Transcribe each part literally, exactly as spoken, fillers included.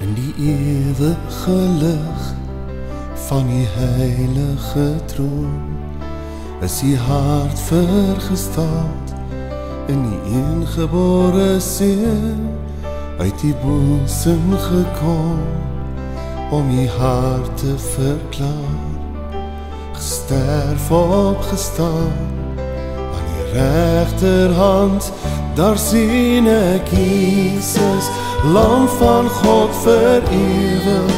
en die eeuwige lig van die heilige troon is die hart vergestaald in die eengebore Seun uit die boezem gekom om die hart te verklaar, gesterf opgestaan aan die rechterhand. Daar sien ek Jesus, Lam van God vir ewig,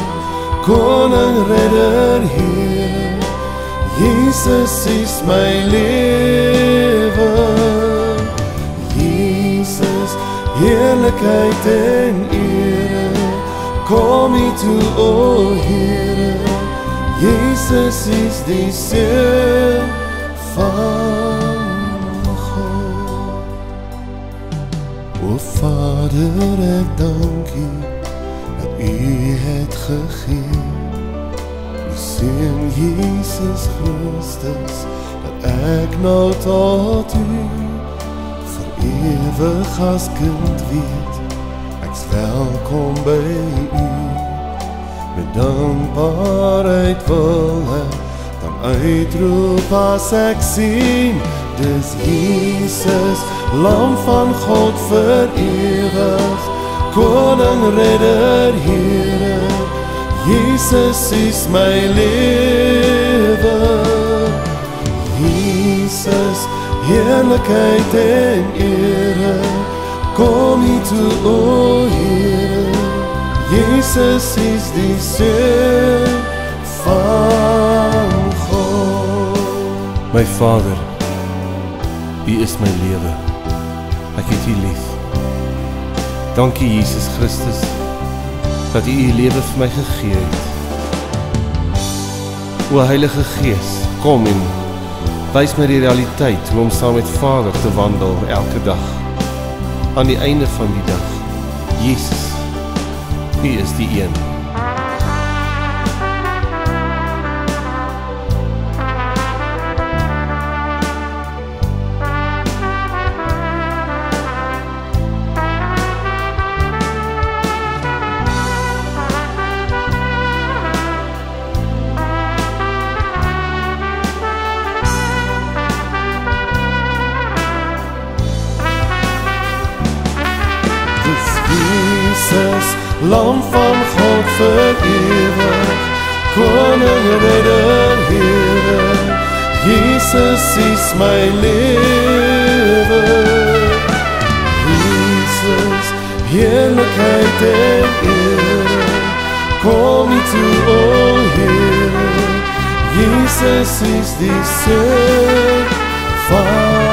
Koning, Redder, Heer. Jesus is my lewe. Jesus, heerlikheid en ere, kom U toe, o Here. Jesus is die Seun van O Vader, ek dank U, dat U het gegee, die Seun Jesus Christus, dat ek nou tot U, vir ewig as kind weet, ek's welkom by U, met dankbaarheid wil ek, dan uitroep as ek sien, dis Jesus, Lam van God vir ewig, Koning, Redder, Here. Jesus is my lewe. Jesus, heerlikheid en ere, kom U toe, o Here. Jesus is die Seun van God. My Vader, U is my lewe, ek het U lief. Dankie Jesus Christus, dat U U lewe vir my gegee het. O Heilige Gees, kom en wys my die realiteit hoe om saam met Vader te wandel elke dag. Aan die einde van die dag, Jesus, U is die een. Jesus, Lam van God vir ewig, Koning, Redder, Here. Jesus is my lewe. Jesus, heerlikheid en ere, kom U toe, o Here. Jesus is die Seun van